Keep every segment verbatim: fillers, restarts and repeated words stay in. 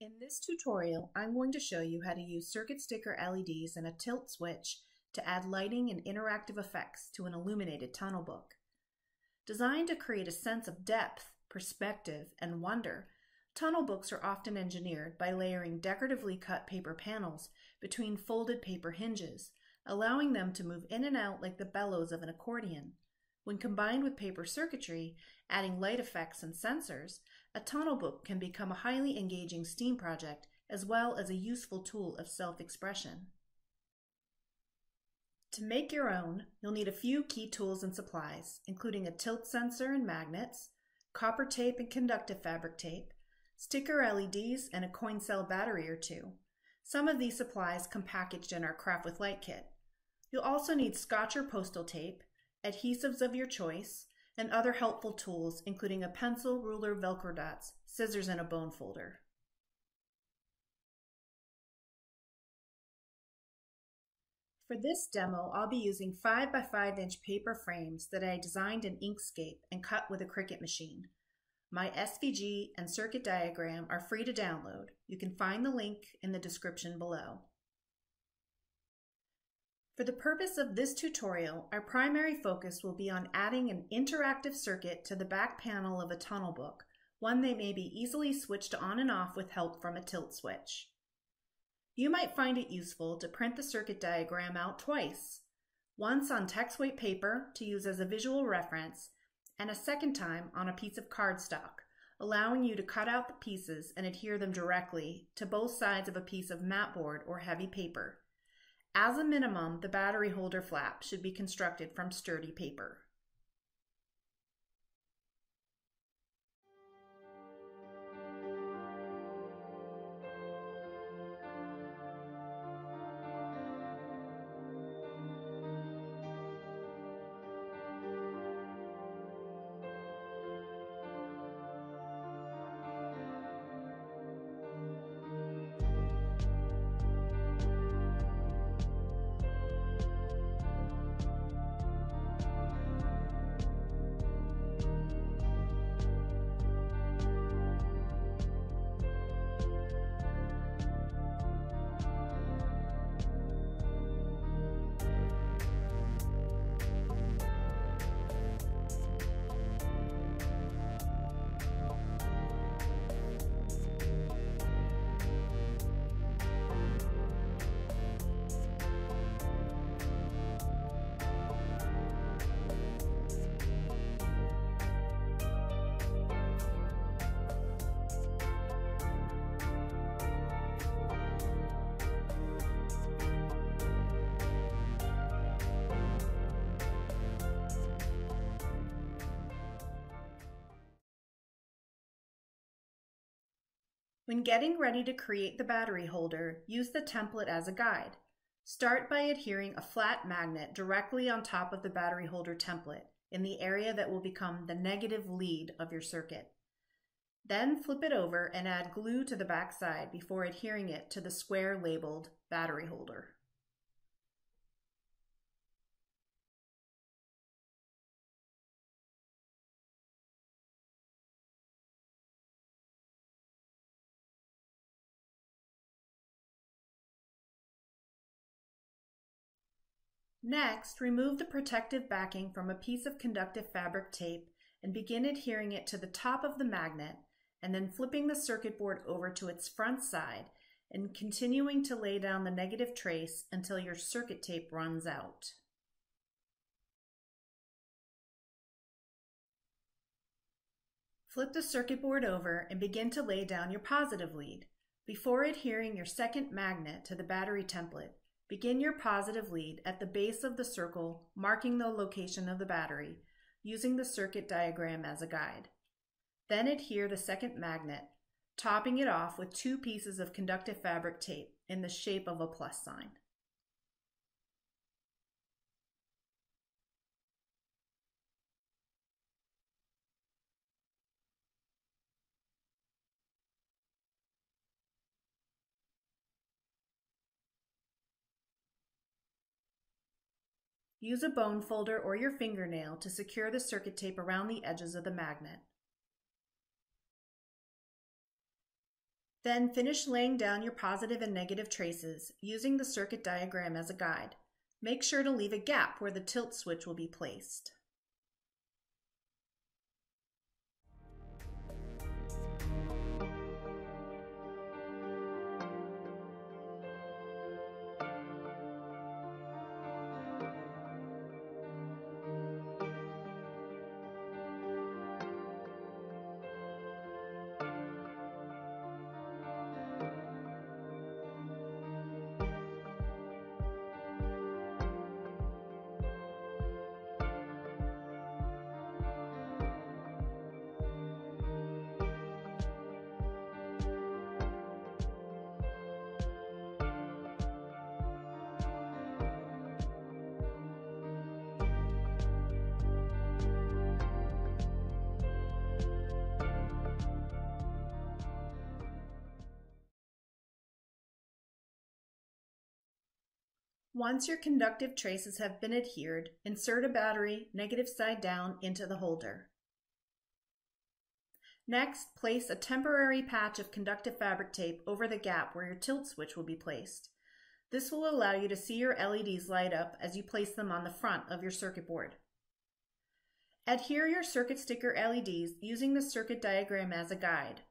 In this tutorial, I'm going to show you how to use circuit sticker L E Ds and a tilt switch to add lighting and interactive effects to an illuminated tunnel book. Designed to create a sense of depth, perspective, and wonder, tunnel books are often engineered by layering decoratively cut paper panels between folded paper hinges, allowing them to move in and out like the bellows of an accordion. When combined with paper circuitry, adding light effects and sensors, a tunnel book can become a highly engaging STEAM project as well as a useful tool of self-expression. To make your own, you'll need a few key tools and supplies, including a tilt sensor and magnets, copper tape and conductive fabric tape, sticker L E Ds, and a coin cell battery or two. Some of these supplies come packaged in our Craft with Light kit. You'll also need Scotch or postal tape, adhesives of your choice, and other helpful tools, including a pencil, ruler, Velcro dots, scissors, and a bone folder. For this demo, I'll be using five by five inch paper frames that I designed in Inkscape and cut with a Cricut machine. My S V G and circuit diagram are free to download. You can find the link in the description below. For the purpose of this tutorial, our primary focus will be on adding an interactive circuit to the back panel of a tunnel book, one that may be easily switched on and off with help from a tilt switch. You might find it useful to print the circuit diagram out twice, once on text weight paper to use as a visual reference, and a second time on a piece of cardstock, allowing you to cut out the pieces and adhere them directly to both sides of a piece of mat board or heavy paper. As a minimum, the battery holder flap should be constructed from sturdy paper. When getting ready to create the battery holder, use the template as a guide. Start by adhering a flat magnet directly on top of the battery holder template in the area that will become the negative lead of your circuit. Then flip it over and add glue to the back side before adhering it to the square labeled battery holder. Next, remove the protective backing from a piece of conductive fabric tape and begin adhering it to the top of the magnet and then flipping the circuit board over to its front side and continuing to lay down the negative trace until your circuit tape runs out. Flip the circuit board over and begin to lay down your positive lead. Before adhering your second magnet to the battery template, begin your positive lead at the base of the circle, marking the location of the battery, using the circuit diagram as a guide. Then adhere the second magnet, topping it off with two pieces of conductive fabric tape in the shape of a plus sign. Use a bone folder or your fingernail to secure the circuit tape around the edges of the magnet. Then finish laying down your positive and negative traces using the circuit diagram as a guide. Make sure to leave a gap where the tilt switch will be placed. Once your conductive traces have been adhered, insert a battery negative side down into the holder. Next, place a temporary patch of conductive fabric tape over the gap where your tilt switch will be placed. This will allow you to see your L E Ds light up as you place them on the front of your circuit board. Adhere your circuit sticker L E Ds using the circuit diagram as a guide.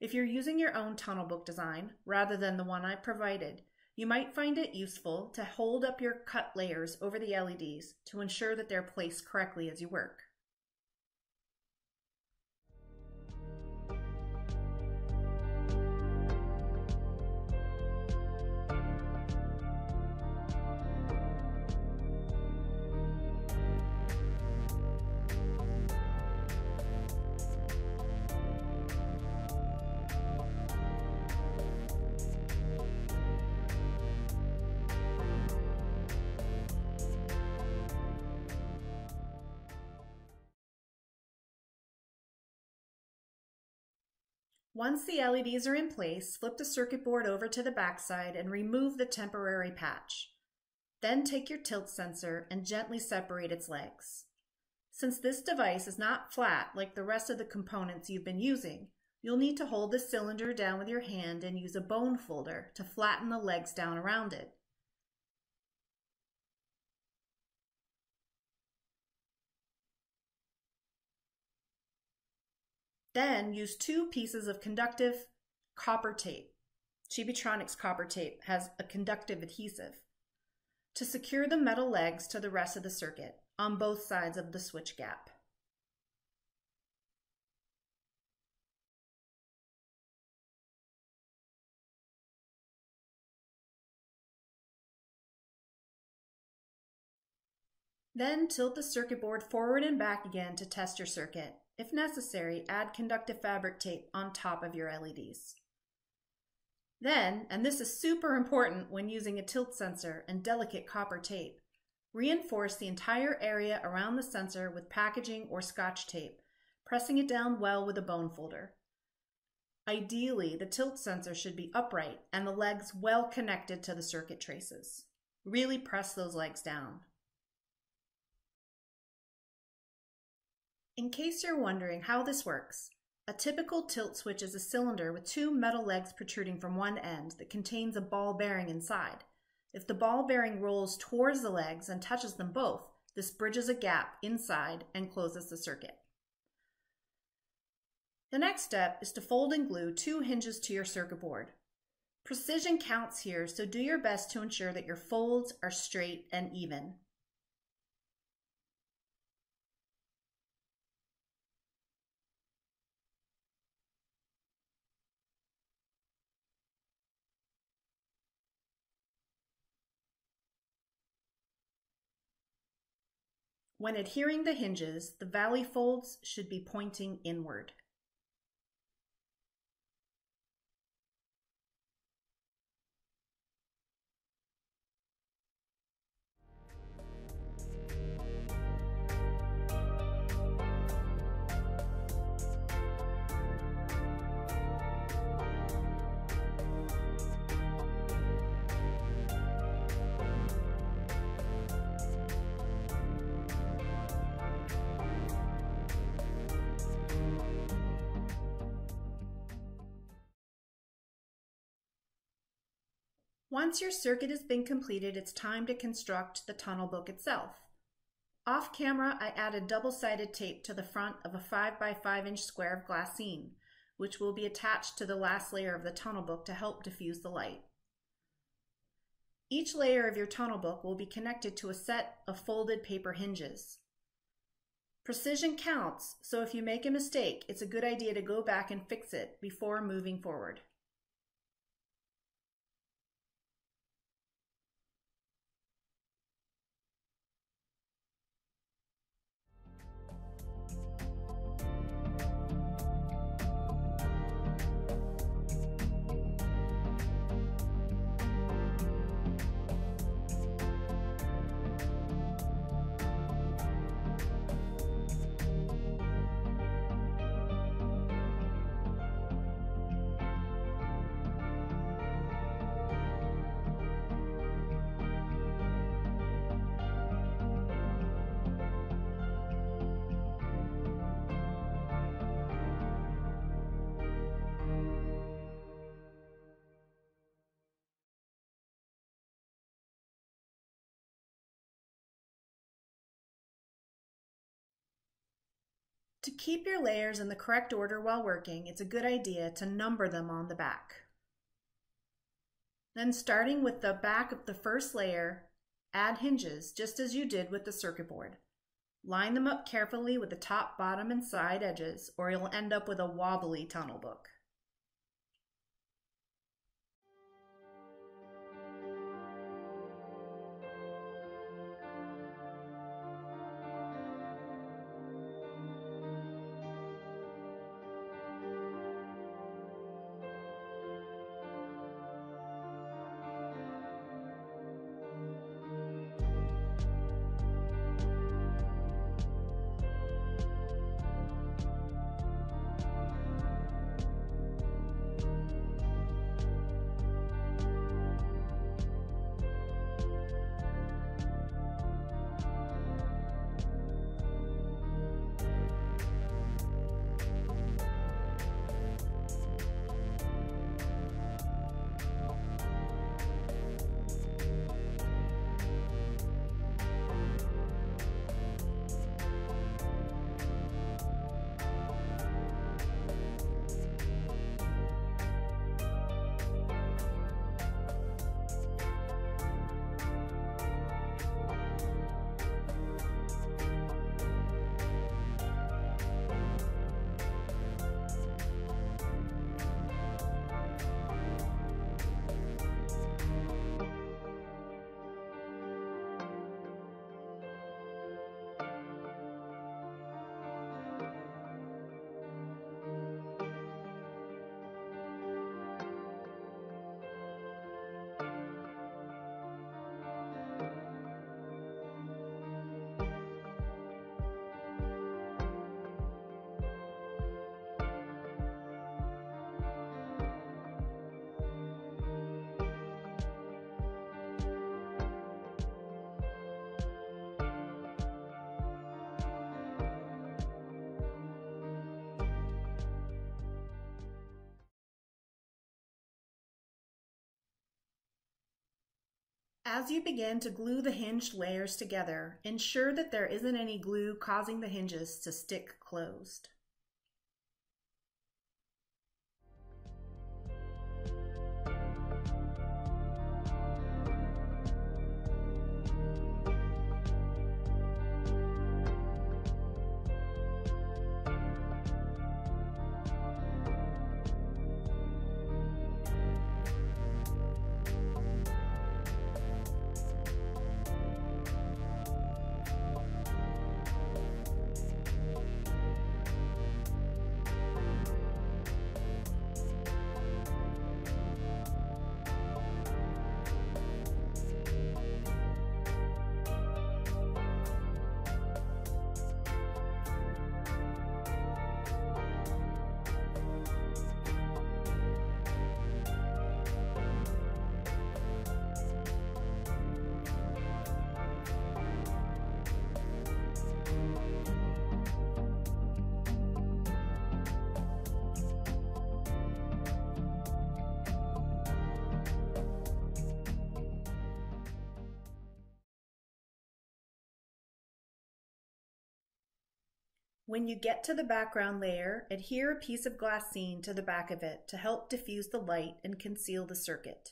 If you're using your own tunnel book design, rather than the one I provided, you might find it useful to hold up your cut layers over the L E Ds to ensure that they're placed correctly as you work. Once the L E Ds are in place, flip the circuit board over to the backside and remove the temporary patch. Then take your tilt sensor and gently separate its legs. Since this device is not flat like the rest of the components you've been using, you'll need to hold the cylinder down with your hand and use a bone folder to flatten the legs down around it. Then use two pieces of conductive copper tape. Chibitronics copper tape has a conductive adhesive to secure the metal legs to the rest of the circuit on both sides of the switch gap. Then tilt the circuit board forward and back again to test your circuit. If necessary, add conductive fabric tape on top of your L E Ds. Then, and this is super important when using a tilt sensor and delicate copper tape, reinforce the entire area around the sensor with packaging or Scotch tape, pressing it down well with a bone folder. Ideally, the tilt sensor should be upright and the legs well connected to the circuit traces. Really press those legs down. In case you're wondering how this works, a typical tilt switch is a cylinder with two metal legs protruding from one end that contains a ball bearing inside. If the ball bearing rolls towards the legs and touches them both, this bridges a gap inside and closes the circuit. The next step is to fold and glue two hinges to your circuit board. Precision counts here, so do your best to ensure that your folds are straight and even. When adhering the hinges, the valley folds should be pointing inward. Once your circuit has been completed, it's time to construct the tunnel book itself. Off camera, I added double-sided tape to the front of a five by five inch square of glassine, which will be attached to the last layer of the tunnel book to help diffuse the light. Each layer of your tunnel book will be connected to a set of folded paper hinges. Precision counts, so if you make a mistake, it's a good idea to go back and fix it before moving forward. To keep your layers in the correct order while working, it's a good idea to number them on the back. Then, starting with the back of the first layer, add hinges just as you did with the circuit board. Line them up carefully with the top, bottom, and side edges, or you'll end up with a wobbly tunnel book. As you begin to glue the hinged layers together, ensure that there isn't any glue causing the hinges to stick closed. When you get to the background layer, adhere a piece of glassine to the back of it to help diffuse the light and conceal the circuit.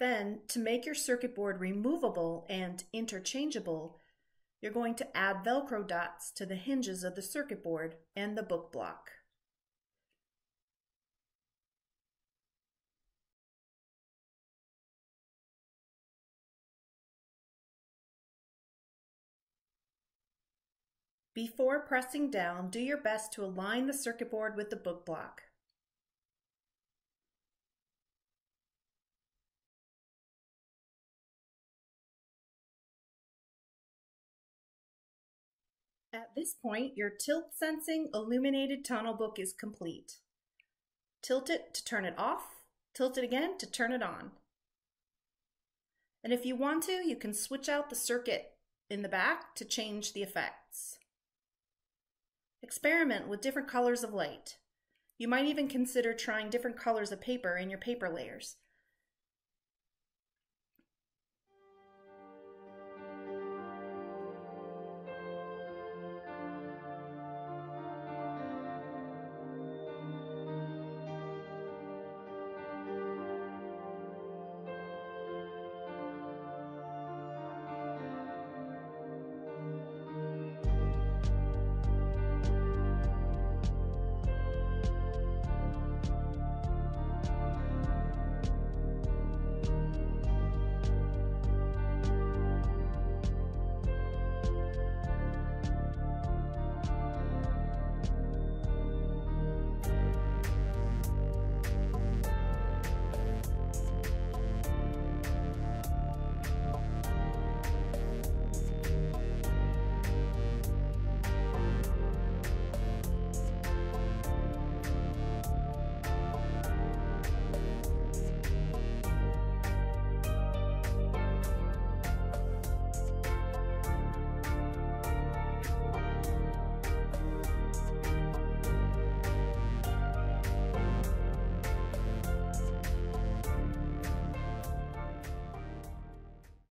Then, to make your circuit board removable and interchangeable, you're going to add Velcro dots to the hinges of the circuit board and the book block. Before pressing down, do your best to align the circuit board with the book block. At this point, your tilt-sensing illuminated tonal book is complete. Tilt it to turn it off, tilt it again to turn it on. And if you want to, you can switch out the circuit in the back to change the effects. Experiment with different colors of light. You might even consider trying different colors of paper in your paper layers.